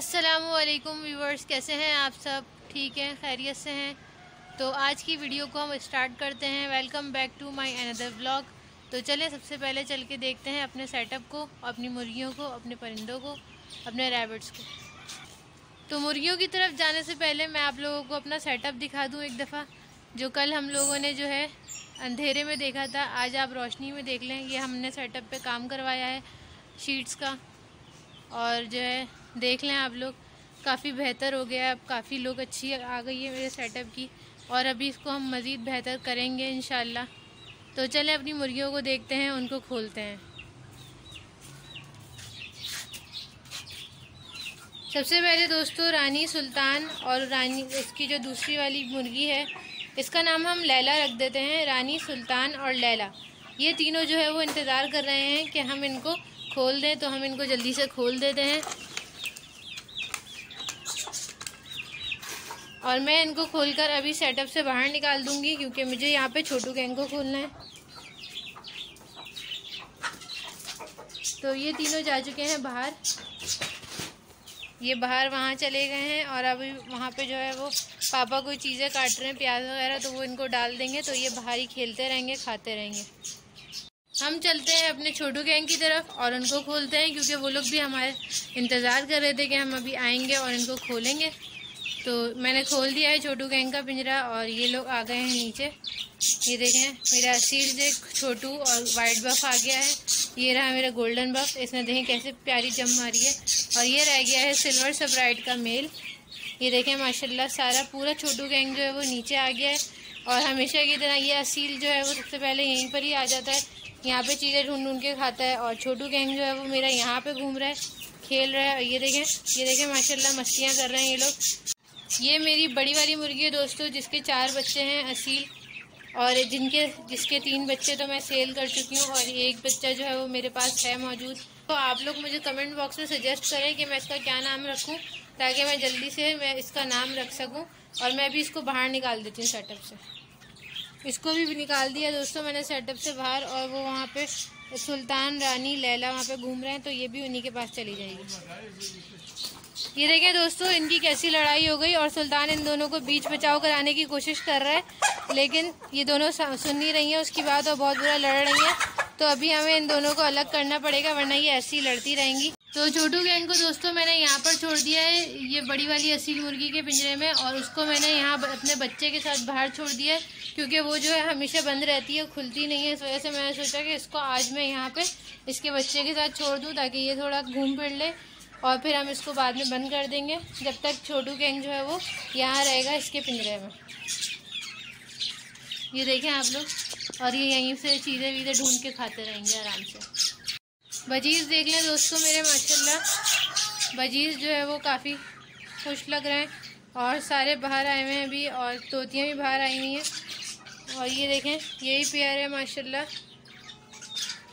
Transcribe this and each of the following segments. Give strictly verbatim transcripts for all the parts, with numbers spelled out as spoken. अस्सलामुअलैकुम व्यूवर्स, कैसे हैं आप सब? ठीक हैं, खैरियत से हैं? तो आज की वीडियो को हम स्टार्ट करते हैं। Welcome back to my another vlog. तो चलें सबसे पहले चल के देखते हैं अपने सेटअप को, अपनी मुर्गियों को, अपने परिंदों को, अपने रैबिट्स को। तो मुर्गियों की तरफ जाने से पहले मैं आप लोगों को अपना सेटअप दिखा दूँ एक दफ़ा, जो कल हम लोगों ने जो है अंधेरे में देखा था, आज आप रोशनी में देख लें। ये हमने सेटअप पे काम करवाया है शीट्स का, और जो है देख लें आप लोग, काफ़ी बेहतर हो गया है। अब काफ़ी लोग अच्छी आ गई है मेरे सेटअप की, और अभी इसको हम मज़ीद बेहतर करेंगे इंशाल्लाह। तो चलें अपनी मुर्गियों को देखते हैं, उनको खोलते हैं। सबसे पहले दोस्तों रानी सुल्तान और रानी, इसकी जो दूसरी वाली मुर्गी है, इसका नाम हम लैला रख देते हैं। रानी सुल्तान और लैला, ये तीनों जो है वो इंतज़ार कर रहे हैं कि हम इनको खोल दें, तो हम इनको जल्दी से खोल देते हैं। और मैं इनको खोलकर अभी सेटअप से बाहर निकाल दूंगी, क्योंकि मुझे यहाँ पे छोटू गैंग को खोलना है। तो ये तीनों जा चुके हैं बाहर, ये बाहर वहाँ चले गए हैं, और अभी वहाँ पे जो है वो पापा कोई चीज़ें काट रहे हैं, प्याज वगैरह, तो वो इनको डाल देंगे, तो ये बाहर ही खेलते रहेंगे, खाते रहेंगे। हम चलते हैं अपने छोटू गैंग की तरफ और उनको खोलते हैं, क्योंकि वो लोग भी हमारे इंतज़ार कर रहे थे कि हम अभी आएंगे और इनको खोलेंगे। तो मैंने खोल दिया है छोटू गैंग का पिंजरा, और ये लोग आ गए हैं नीचे। ये देखें मेरा असील, देख छोटू और वाइट बफ आ गया है। ये रहा मेरा गोल्डन बफ, इसने देखें कैसे प्यारी जम मारी है। और ये रह गया है सिल्वर सबराइट का मेल। ये देखें माशाल्लाह, सारा पूरा छोटू गैंग जो है वो नीचे आ गया है। और हमेशा की तरह ये असील जो है वो सबसे पहले यहीं पर ही आ जाता है, यहाँ पे चीज़ें ढूंढ ढूंढ के खाता है। और छोटू गैंग जो है वो मेरा यहाँ पे घूम रहा है, खेल रहा है। ये देखें ये देखें माशाल्लाह मस्तियाँ कर रहे हैं ये लोग। ये मेरी बड़ी वाली मुर्गी है दोस्तों, जिसके चार बच्चे हैं असील, और जिनके जिसके तीन बच्चे तो मैं सेल कर चुकी हूँ, और एक बच्चा जो है वो मेरे पास है मौजूद। तो आप लोग मुझे कमेंट बॉक्स में सजेस्ट करें कि मैं इसका क्या नाम रखूँ, ताकि मैं जल्दी से मैं इसका नाम रख सकूँ। और मैं भी इसको बाहर निकाल देती हूँ सेटअप से, इसको भी निकाल दिया दोस्तों मैंने सेटअप से बाहर। और वो वहाँ पे सुल्तान, रानी, लैला वहाँ पे घूम रहे हैं, तो ये भी उन्हीं के पास चली जाएगी। ये देखिए दोस्तों इनकी कैसी लड़ाई हो गई, और सुल्तान इन दोनों को बीच बचाव कराने की कोशिश कर रहा है, लेकिन ये दोनों सुन नहीं रही हैं उसकी बात और बहुत बुरा लड़ रही हैं। तो अभी हमें इन दोनों को अलग करना पड़ेगा, वरना ये ऐसी ही लड़ती रहेंगी। तो छोटू गैंग को दोस्तों मैंने यहाँ पर छोड़ दिया है, ये बड़ी वाली असील मुर्गी के पिंजरे में, और उसको मैंने यहाँ अपने बच्चे के साथ बाहर छोड़ दिया है, क्योंकि वो जो है हमेशा बंद रहती है, खुलती नहीं है। इस वजह से मैंने सोचा कि इसको आज मैं यहाँ पे इसके बच्चे के साथ छोड़ दूँ, ताकि ये थोड़ा घूम फिर ले, और फिर हम इसको बाद में बंद कर देंगे, जब तक छोटू गैंग जो है वो यहाँ रहेगा इसके पिंजरे में। ये देखें आप लोग, और ये यहीं से चीज़ें वीज़ें ढूंढ के खाते रहेंगे आराम से। बजीज़ देख लें दोस्तों मेरे, माशाल्लाह बजीज़ जो है वो काफ़ी खुश लग रहे हैं, और सारे बाहर आए हुए हैं अभी, और तोतियाँ भी बाहर आई हुई हैं। और ये देखें यही प्यार है माशाल्लाह,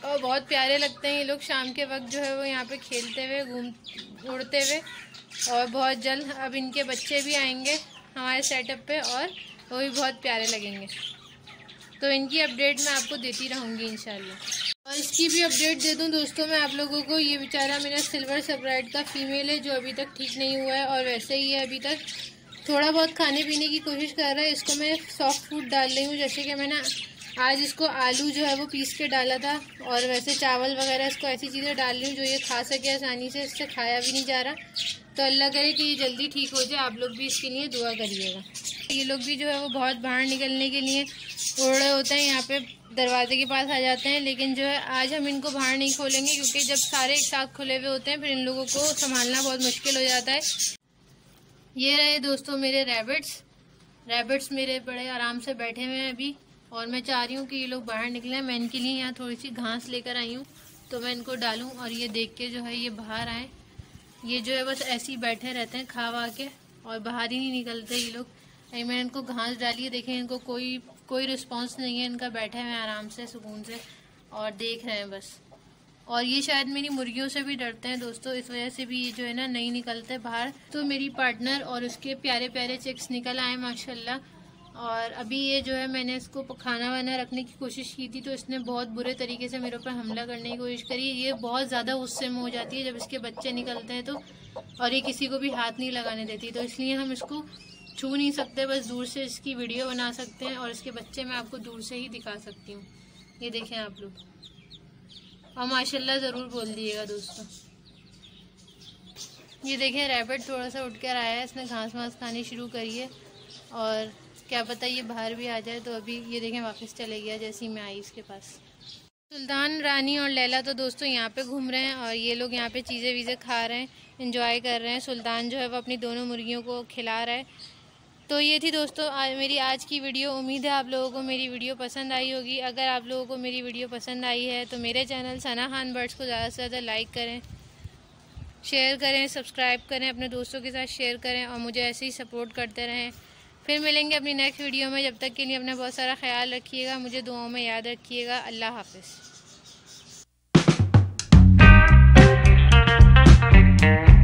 और बहुत प्यारे लगते हैं ये लोग शाम के वक्त जो है वो यहाँ पे खेलते हुए, घूम उड़ते हुए। और बहुत जल्द अब इनके बच्चे भी आएंगे हमारे सेटअप पे, और वो भी बहुत प्यारे लगेंगे। तो इनकी अपडेट मैं आपको देती रहूँगी इंशाल्लाह। और इसकी भी अपडेट दे दूं दोस्तों मैं आप लोगों को, ये बेचारा मेरा सिल्वर सबराइट का फीमेल है, जो अभी तक ठीक नहीं हुआ है, और वैसे ही है अभी तक, थोड़ा बहुत खाने पीने की कोशिश कर रहा है। इसको मैं सॉफ्ट फूड डाल रही हूँ, जैसे कि मैंने आज इसको आलू जो है वो पीस के डाला था, और वैसे चावल वगैरह, इसको ऐसी चीज़ें डाल रही हूँ जो ये खा सके आसानी से, इससे खाया भी नहीं जा रहा। तो अल्लाह करे कि ये जल्दी ठीक हो जाए, आप लोग भी इसके लिए दुआ करिएगा। ये लोग भी जो है वो बहुत बाहर निकलने के लिए उड़ रहे होते हैं, यहाँ पे दरवाजे के पास आ जाते हैं, लेकिन जो है आज हम इनको बाहर नहीं खोलेंगे, क्योंकि जब सारे एक साथ खुले हुए होते हैं फिर इन लोगों को संभालना बहुत मुश्किल हो जाता है। ये रहे दोस्तों मेरे रैबिट्स, रैबिट्स मेरे बड़े आराम से बैठे हुए हैं अभी, और मैं चाह रही हूँ कि ये लोग बाहर निकलें। मैं इनके लिए यहाँ थोड़ी सी घास लेकर आई हूँ, तो मैं इनको डालूँ, और ये देख के जो है ये बाहर आएँ। ये जो है बस ऐसे ही बैठे रहते हैं खा वा के, और बाहर ही नहीं निकलते ये लोग। मैंने इनको घास डाली है, देखें इनको कोई कोई रिस्पांस नहीं है इनका, बैठे हुए आराम से सुकून से और देख रहे हैं बस। और ये शायद मेरी मुर्गियों से भी डरते हैं दोस्तों, इस वजह से भी ये जो है ना नहीं निकलते बाहर। तो मेरी पार्टनर और उसके प्यारे प्यारे चिक्स निकल आए माशाल्लाह, और अभी ये जो है मैंने इसको खाना वाना रखने की कोशिश की थी तो इसने बहुत बुरे तरीके से मेरे ऊपर हमला करने की कोशिश करी। ये बहुत ज़्यादा गुस्से में हो जाती है जब इसके बच्चे निकलते हैं तो, और ये किसी को भी हाथ नहीं लगाने देती, तो इसलिए हम इसको छू नहीं सकते, बस दूर से इसकी वीडियो बना सकते हैं और इसके बच्चे मैं आपको दूर से ही दिखा सकती हूँ। ये देखें आप लोग, और माशाल्लाह ज़रूर बोल दिएगा दोस्तों। ये देखें रैबिट थोड़ा सा उठकर आया है, इसने घास वास खानी शुरू करी है और क्या पता ये बाहर भी आ जाए, तो अभी ये देखें वापस चले गया जैसे ही मैं आई इसके पास। सुल्तान, रानी और लैला तो दोस्तों यहाँ पे घूम रहे हैं और ये लोग यहाँ पे चीज़ें वीज़ें खा रहे हैं, इंजॉय कर रहे हैं। सुल्तान जो है वो अपनी दोनों मुर्गियों को खिला रहा है। तो ये थी दोस्तों आज मेरी आज की वीडियो। उम्मीद है आप लोगों को मेरी वीडियो पसंद आई होगी। अगर आप लोगों को मेरी वीडियो पसंद आई है तो मेरे चैनल सना खान बर्ड्स को ज़्यादा से ज़्यादा लाइक करें, शेयर करें, सब्सक्राइब करें, अपने दोस्तों के साथ शेयर करें और मुझे ऐसे ही सपोर्ट करते रहें। फिर मिलेंगे अपनी नेक्स्ट वीडियो में। जब तक के लिए अपना बहुत सारा ख्याल रखिएगा, मुझे दुआओं में याद रखिएगा। अल्लाह हाफ़िज़।